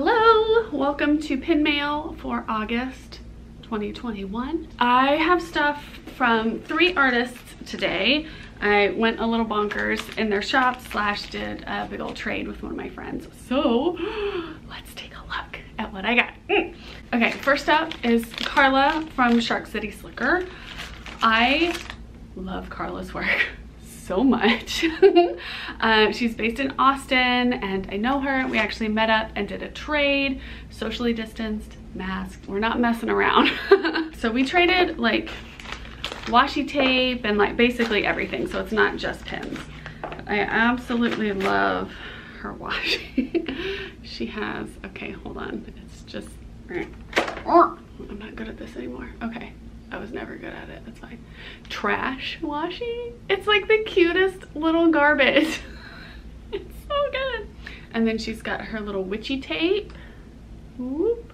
Hello, welcome to Pin Mail for August 2021. I have stuff from three artists today. I went a little bonkers in their shop slash did a big old trade with one of my friends. So let's take a look at what I got. Okay, first up is Carla from Shark City Slicker. I love Carla's work so much. She's based in Austin and I know her. We actually met up and did a trade, socially distanced, masked. We're not messing around. So we traded like washi tape and like basically everything. So it's not just pins. I absolutely love her washi. She has, okay, hold on. It's just, I'm not good at this anymore. Okay. I was never good at it, that's fine. Trash washi. It's like the cutest little garbage. It's so good. And then she's got her little witchy tape. Whoop.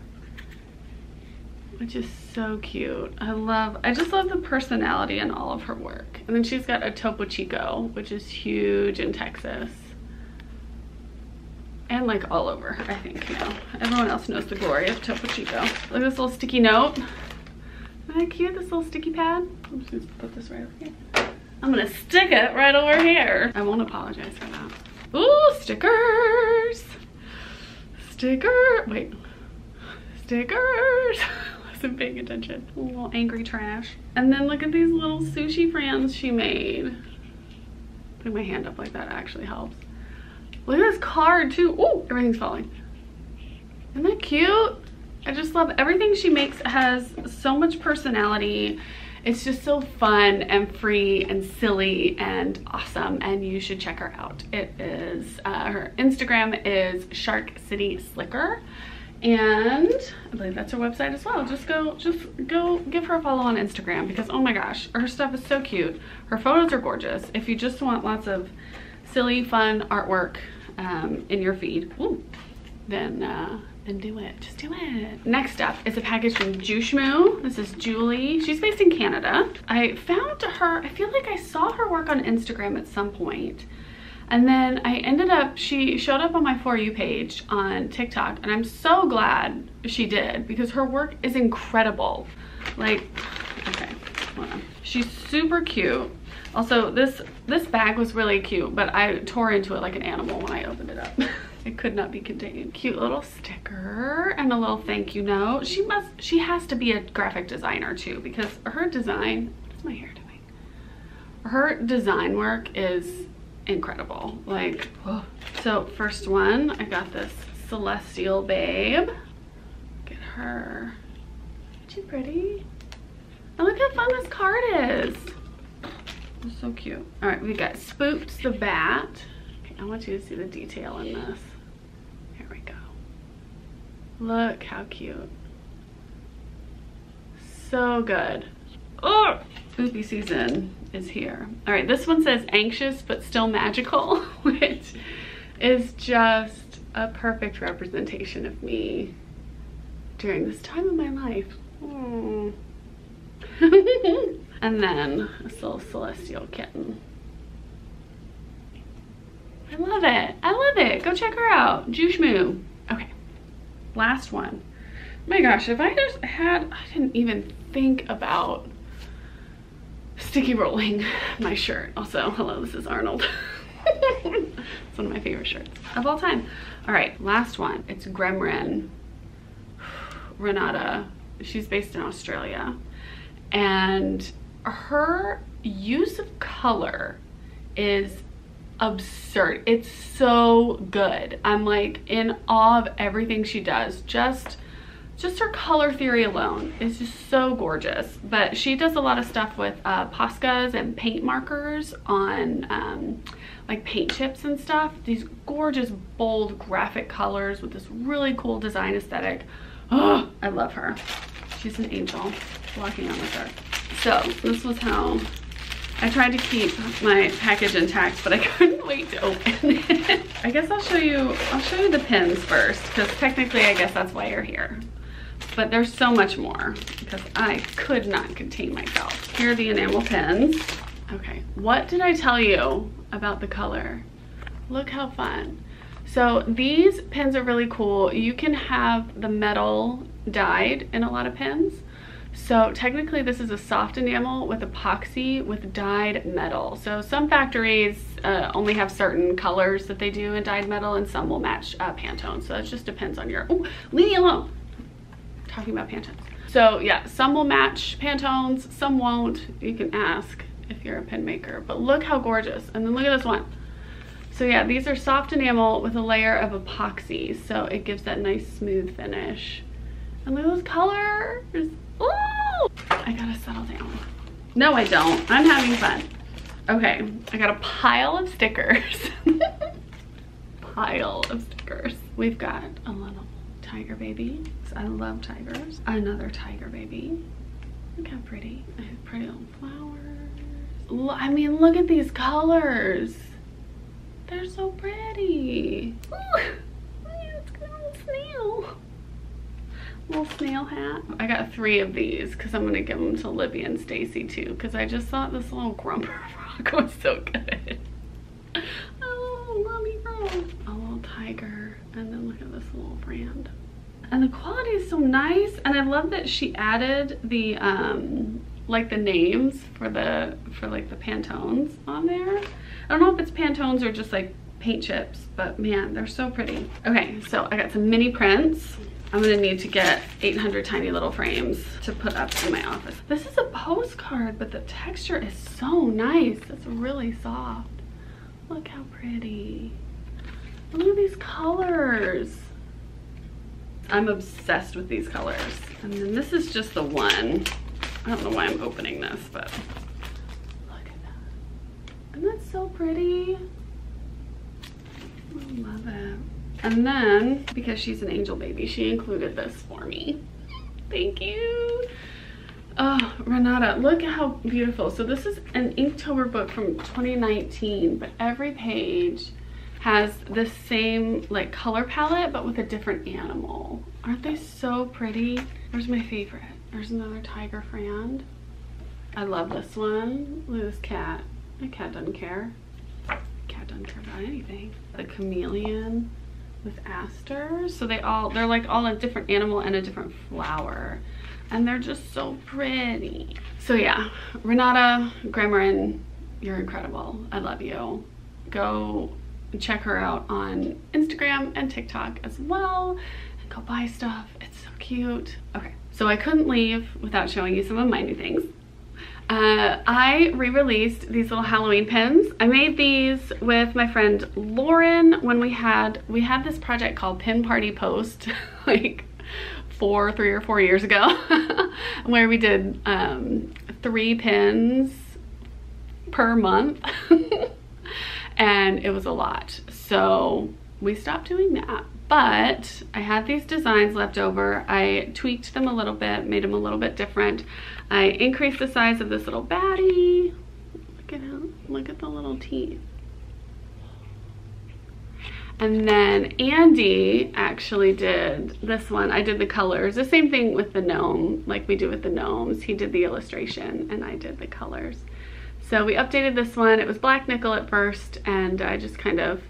Which is so cute. I just love the personality in all of her work. And then she's got a Topo Chico, which is huge in Texas. And like all over, I think, you know. Everyone else knows the glory of Topo Chico. Look at this little sticky note. Isn't that cute, this little sticky pad? I'm just gonna put this right over here. I'm gonna stick it right over here. I won't apologize for that. Ooh, stickers! Sticker, wait. Stickers! I wasn't paying attention. A little angry trash. And then look at these little sushi fans she made. Putting my hand up like that actually helps. Look at this card too. Ooh, everything's falling. Isn't that cute? I just love everything she makes. Has so much personality. It's just so fun and free and silly and awesome, and you should check her out. It is, her Instagram is Shark City Slicker, and I believe that's her website as well. Just go give her a follow on Instagram because oh my gosh, her stuff is so cute. Her photos are gorgeous. If you just want lots of silly, fun artwork in your feed, ooh, then do it, just do it. Next up is a package from Jushmu. This is Julie, she's based in Canada. I found her, I feel like I saw her work on Instagram at some point. And then I ended up, she showed up on my For You page on TikTok and I'm so glad she did because her work is incredible. Like, okay, hold on. She's super cute. Also, this bag was really cute, but I tore into it like an animal when I opened it up. It could not be contained. Cute little sticker and a little thank you note. She has to be a graphic designer too because her design, what is my hair doing? Her design work is incredible. Like, oh. So first one, I got this Celestial Babe. Look at her, isn't she pretty? And look how fun this card is. It's so cute. All right, we got Spoops the Bat. Okay, I want you to see the detail in this. There we go. Look how cute. So good. Oh, Spoopy season is here. All right, this one says anxious but still magical, which is just a perfect representation of me during this time of my life. Oh. And then this little celestial kitten. I love it. I love it. Go check her out. Jushmoo. Okay. Last one. My gosh, if I just had, I didn't even think about sticky rolling my shirt. Also, hello, this is Arnold. It's one of my favorite shirts of all time. All right, last one. It's Gremlin Renata. She's based in Australia. And her use of color is absurd. It's so good. I'm like in awe of everything she does. Just her color theory alone is just so gorgeous. But she does a lot of stuff with Poscas and paint markers on like paint chips and stuff. These gorgeous, bold, graphic colors with this really cool design aesthetic. Oh, I love her. She's an angel walking on the dark. So this was how I tried to keep my package intact, but I couldn't wait to open it. I guess I'll show you the pins first because technically I guess that's why you're here. But there's so much more because I could not contain myself. Here are the enamel pins. Okay, what did I tell you about the color? Look how fun. So these pins are really cool. You can have the metal dyed in a lot of pins. So technically this is a soft enamel with epoxy with dyed metal. So some factories only have certain colors that they do in dyed metal, and some will match Pantone. So it just depends on your, oh, leave me alone. I'm talking about Pantones. So yeah, some will match Pantones, some won't. You can ask if you're a pin maker, but look how gorgeous. And then look at this one. So yeah, these are soft enamel with a layer of epoxy. So it gives that nice smooth finish. And look at those colors. Ooh! I gotta settle down. No, I don't. I'm having fun. Okay, I got a pile of stickers. Pile of stickers. We've got a little tiger baby. I love tigers. Another tiger baby. Look how pretty. I have pretty little flowers. I mean, look at these colors. They're so pretty. Ooh, it's got a little snail. Little snail hat. I got 3 of these because I'm gonna give them to Libby and Stacy too, because I just thought this little grumper frog was so good. Oh, mommy frog. A little tiger, and then look at this little brand. And the quality is so nice, and I love that she added the like the names for like the Pantones on there. I don't know if it's Pantones or just like paint chips, but man, they're so pretty. Okay, so I got some mini prints. I'm gonna need to get 800 tiny little frames to put up in my office. This is a postcard, but the texture is so nice. It's really soft. Look how pretty. Look at these colors. I'm obsessed with these colors. And then this is just the one. I don't know why I'm opening this, but look at that. Isn't that so pretty? I love it. And then, because she's an angel baby, she included this for me. Thank you. Oh, Renata, look at how beautiful. So this is an Inktober book from 2019, but every page has the same like color palette, but with a different animal. Aren't they so pretty? Where's my favorite? There's another tiger friend. I love this one. Look at this cat. My cat doesn't care. Cat doesn't care about anything. The chameleon with asters. So they're like all a different animal and a different flower. And they're just so pretty. So yeah, Renata, Gremlin, you're incredible. I love you. Go check her out on Instagram and TikTok as well. And go buy stuff. It's so cute. Okay. So I couldn't leave without showing you some of my new things. I re-released these little Halloween pins. I made these with my friend Lauren when we had this project called Pin Party Post like 3 or 4 years ago, where we did 3 pins per month. And it was a lot. So we stopped doing that. But I had these designs left over. I tweaked them a little bit, made them a little bit different. I increased the size of this little baddie. Look at the little teeth. And then Andy actually did this one. I did the colors, the same thing with the gnome, like we do with the gnomes. He did the illustration and I did the colors. So we updated this one. It was black nickel at first, and I just kind of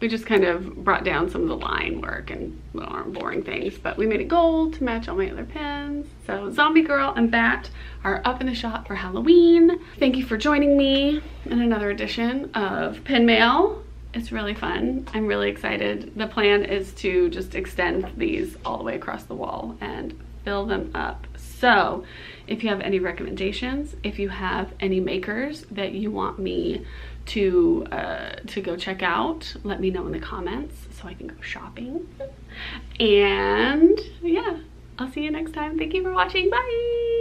we brought down some of the line work and boring things, but we made it gold to match all my other pins. So Zombie Girl and Bat are up in the shop for Halloween. Thank you for joining me in another edition of Pin Mail. It's really fun. I'm really excited. The plan is to just extend these all the way across the wall and fill them up. So if you have any recommendations, if you have any makers that you want me to go check out, let me know in the comments so I can go shopping. And yeah, I'll see you next time. Thank you for watching. Bye.